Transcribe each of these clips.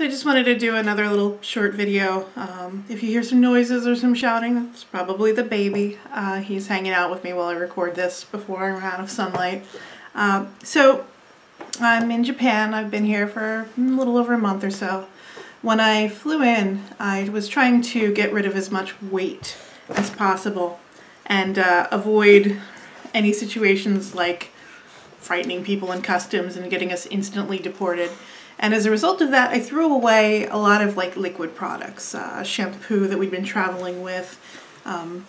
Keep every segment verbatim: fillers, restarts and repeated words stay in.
So I just wanted to do another little short video. Um, if you hear some noises or some shouting, it's probably the baby. Uh, he's hanging out with me while I record this before I run out of sunlight. Um, so I'm in Japan. I've been here for a little over a month or so. When I flew in, I was trying to get rid of as much weight as possible and uh, avoid any situations like frightening people in customs and getting us instantly deported. And as a result of that, I threw away a lot of like liquid products, uh, shampoo that we'd been traveling with, um,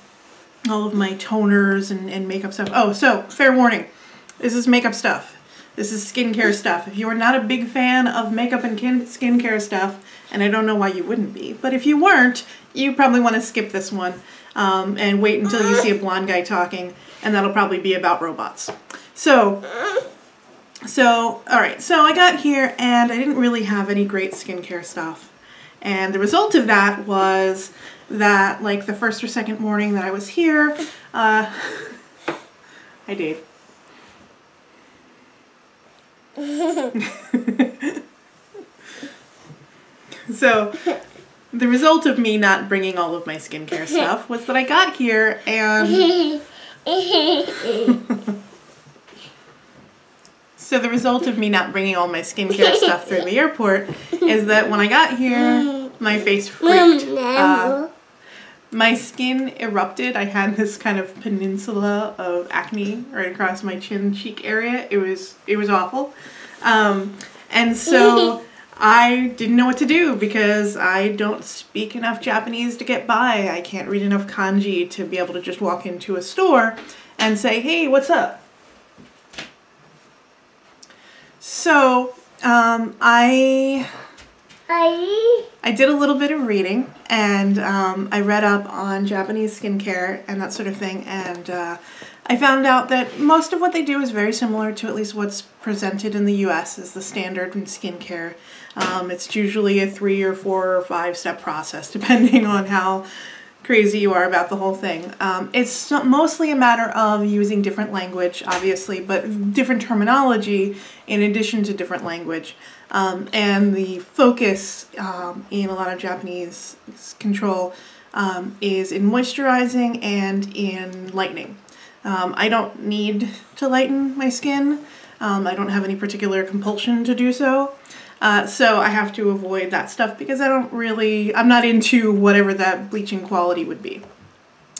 all of my toners and, and makeup stuff. Oh, so fair warning, this is makeup stuff. This is skincare stuff. If you are not a big fan of makeup and skincare stuff, and I don't know why you wouldn't be, but if you weren't, you probably want to skip this one um, and wait until you see a blonde guy talking, and that'll probably be about robots. So. So, alright, so I got here and I didn't really have any great skincare stuff. And the result of that was that, like, the first or second morning that I was here, uh, I did. So, the result of me not bringing all of my skincare stuff was that I got here and... So the result of me not bringing all my skincare stuff through the airport is that when I got here, my face freaked. Uh, my skin erupted. I had this kind of peninsula of acne right across my chin cheek area. It was it was awful. Um, and so I didn't know what to do because I don't speak enough Japanese to get by. I can't read enough kanji to be able to just walk into a store and say, hey, what's up? So, um, I, I did a little bit of reading, and um, I read up on Japanese skincare and that sort of thing, and uh, I found out that most of what they do is very similar to at least what's presented in the U S as the standard in skincare. Um, it's usually a three or four or five step process, depending on how crazy you are about the whole thing. Um, it's mostly a matter of using different language, obviously, but different terminology in addition to different language. Um, and the focus um, in a lot of Japanese control um, is in moisturizing and in lightening. Um, I don't need to lighten my skin. Um, I don't have any particular compulsion to do so. Uh, so I have to avoid that stuff because I don't really, I'm not into whatever that bleaching quality would be.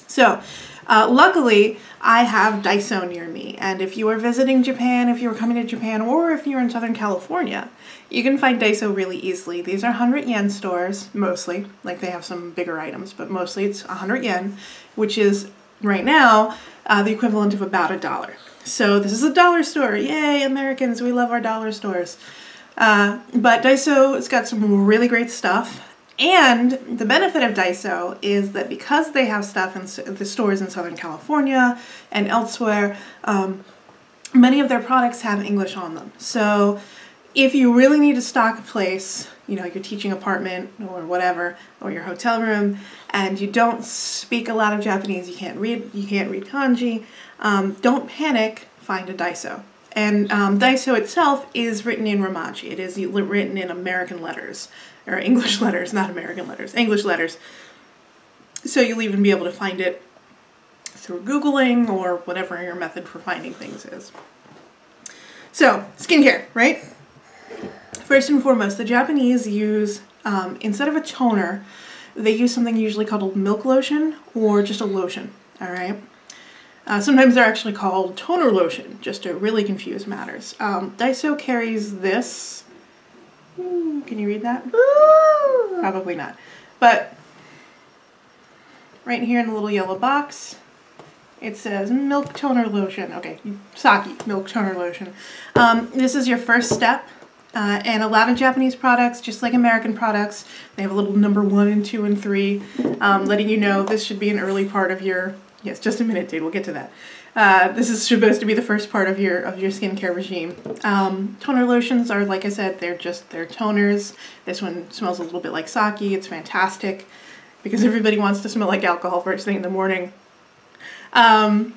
So uh, luckily I have Daiso near me, and if you are visiting Japan, if you're coming to Japan, or if you're in Southern California, you can find Daiso really easily. These are one hundred yen stores mostly, like they have some bigger items, but mostly it's one hundred yen, which is right now uh, the equivalent of about a dollar. So this is a dollar store. Yay, Americans, we love our dollar stores. Uh, but Daiso has got some really great stuff, and the benefit of Daiso is that because they have stuff in the stores in Southern California and elsewhere, um, many of their products have English on them. So if you really need to stock a place, you know, your teaching apartment or whatever, or your hotel room, and you don't speak a lot of Japanese, you can't read, you can't read kanji, um, don't panic, find a Daiso. And um, Daiso itself is written in Romaji. It is written in American letters, or English letters, not American letters, English letters. So you'll even be able to find it through Googling or whatever your method for finding things is. So, skincare, right? First and foremost, the Japanese use, um, instead of a toner, they use something usually called a milk lotion or just a lotion, all right? Uh, sometimes they're actually called toner lotion, just to really confuse matters. Um, Daiso carries this. Ooh, can you read that? Ooh. Probably not. But right here in the little yellow box, it says milk toner lotion. Okay, Saki, milk toner lotion. Um, this is your first step. Uh, and a lot of Japanese products, just like American products, they have a little number one and two and three, um, letting you know this should be an early part of your... Yes, just a minute, dude. We'll get to that. Uh, this is supposed to be the first part of your of your skincare regime. Um, toner lotions are, like I said, they're just they're toners. This one smells a little bit like sake. It's fantastic because everybody wants to smell like alcohol first thing in the morning. Um,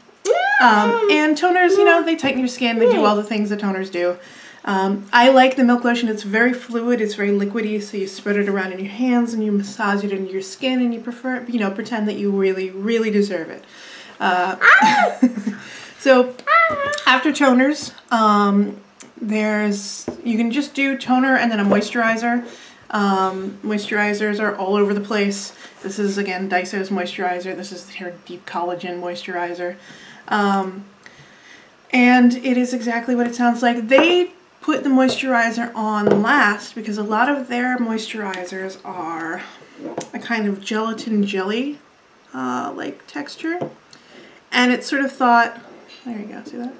um, and toners, you know, they tighten your skin. They do all the things that toners do. Um, I like the milk lotion. It's very fluid, it's very liquidy, so you spread it around in your hands and you massage it into your skin and you prefer, you know, pretend that you really, really deserve it. Uh, so after toners, um, there's, you can just do toner and then a moisturizer. Um, moisturizers are all over the place. This is, again, Daiso's moisturizer. This is their deep collagen moisturizer. Um, and it is exactly what it sounds like. They put the moisturizer on last because a lot of their moisturizers are a kind of gelatin jelly uh, like texture, and it's sort of thought, there you go, see that?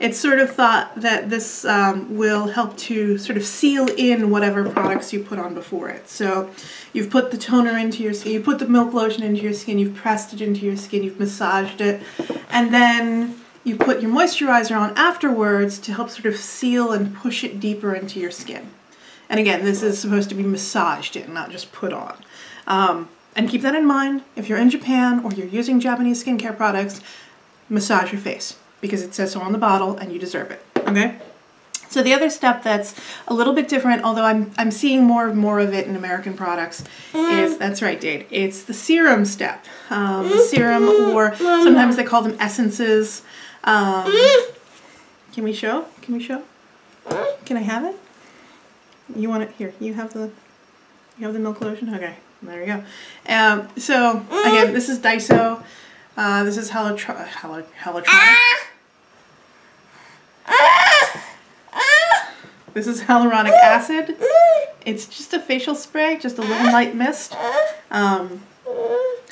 It's sort of thought that this um, will help to sort of seal in whatever products you put on before it. So you've put the toner into your skin, you put the milk lotion into your skin, you've pressed it into your skin, you've massaged it, and then you put your moisturizer on afterwards to help sort of seal and push it deeper into your skin. And again, this is supposed to be massaged in, not just put on. Um, and keep that in mind, if you're in Japan or you're using Japanese skincare products, massage your face, because it says so on the bottle and you deserve it, okay? So the other step that's a little bit different, although I'm, I'm seeing more and more of it in American products, is, that's right, Dade, it's the serum step. Um, the serum, or sometimes they call them essences. Um, can we show? Can we show? Can I have it? You want it? Here, you have the, you have the milk lotion? Okay, there we go. Um, so, again, this is Daiso. Uh, this is hyaluronic This is hyaluronic acid. It's just a facial spray, just a little light mist. Um,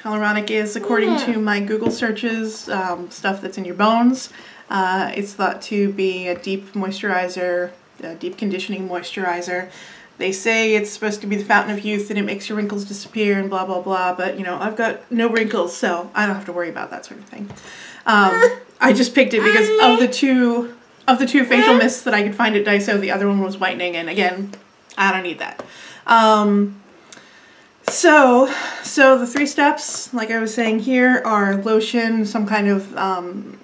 hyaluronic is, according to my Google searches, um, stuff that's in your bones. Uh, it's thought to be a deep moisturizer, a deep conditioning moisturizer. They say it's supposed to be the fountain of youth and it makes your wrinkles disappear and blah, blah, blah. But, you know, I've got no wrinkles, so I don't have to worry about that sort of thing. Um, I just picked it because of the two of the two facial mists that I could find at Daiso, the other one was whitening. And again, I don't need that. Um, so, so the three steps, like I was saying here, are lotion, some kind of um,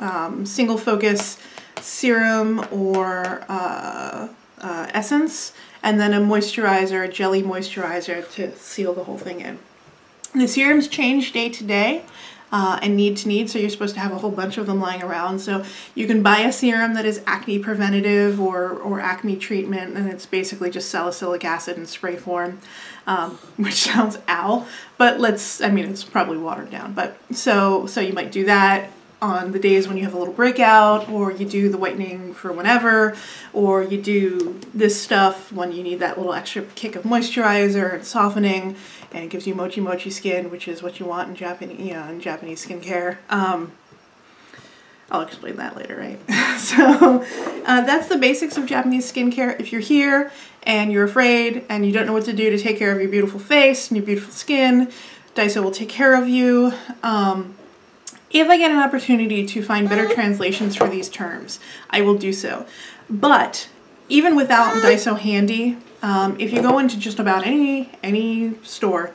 um, single focus serum or uh, uh, essence, and then a moisturizer, a jelly moisturizer to seal the whole thing in. The serums change day to day uh, and need to need, so you're supposed to have a whole bunch of them lying around. So you can buy a serum that is acne preventative or, or acne treatment, and it's basically just salicylic acid in spray form, um, which sounds ow, but let's, I mean, it's probably watered down, but so, so you might do that on the days when you have a little breakout, or you do the whitening for whenever, or you do this stuff when you need that little extra kick of moisturizer and softening, and it gives you mochi mochi skin, which is what you want in Japanese, you know, in Japanese skincare. Um, I'll explain that later, right? So uh, that's the basics of Japanese skincare. If you're here and you're afraid and you don't know what to do to take care of your beautiful face and your beautiful skin, Daiso will take care of you. Um, If I get an opportunity to find better translations for these terms, I will do so. But even without Daiso handy, um, if you go into just about any any store,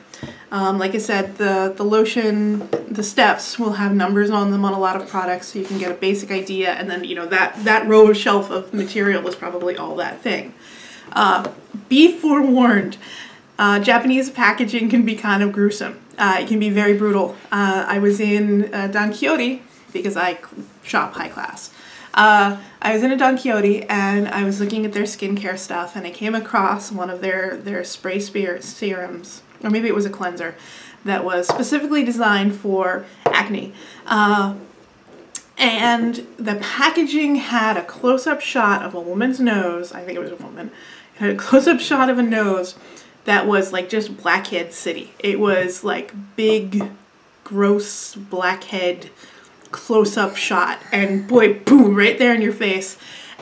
um, like I said, the, the lotion, the steps will have numbers on them on a lot of products, so you can get a basic idea, and then, you know, that, that row of shelf of material is probably all that thing. Uh, be forewarned. Uh, Japanese packaging can be kind of gruesome. Uh, it can be very brutal. Uh, I was in uh, Don Quixote, because I shop high class. Uh, I was in a Don Quixote and I was looking at their skincare stuff, and I came across one of their, their spray spear serums, or maybe it was a cleanser, that was specifically designed for acne. Uh, and the packaging had a close-up shot of a woman's nose, I think it was a woman, it had a close-up shot of a nose that was like just blackhead city. It was like big, gross blackhead close-up shot, and boy, boom, right there in your face.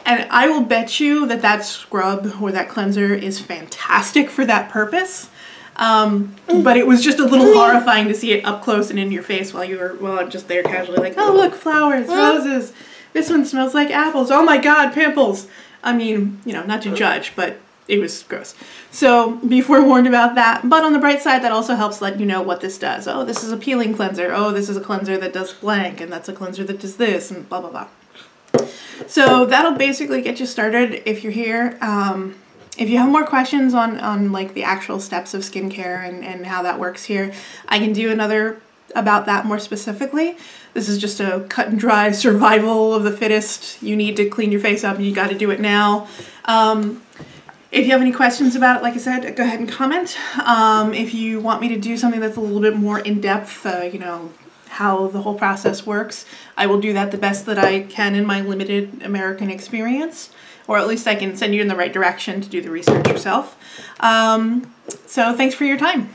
And I will bet you that that scrub or that cleanser is fantastic for that purpose. Um, but it was just a little horrifying to see it up close and in your face while you were, well, I'm just there casually like, oh look, flowers, roses. This one smells like apples. Oh my God, pimples. I mean, you know, not to judge, but it was gross. So be forewarned about that. But on the bright side, that also helps let you know what this does. Oh, this is a peeling cleanser. Oh, this is a cleanser that does blank, and that's a cleanser that does this, and blah, blah, blah. So that'll basically get you started if you're here. Um, if you have more questions on, on like the actual steps of skincare and, and how that works here, I can do another about that more specifically. This is just a cut and dry survival of the fittest. You need to clean your face up and you got to do it now. Um, if you have any questions about it, like I said, go ahead and comment. Um, if you want me to do something that's a little bit more in depth, uh, you know, how the whole process works, I will do that the best that I can in my limited American experience, or at least I can send you in the right direction to do the research yourself. Um, so thanks for your time.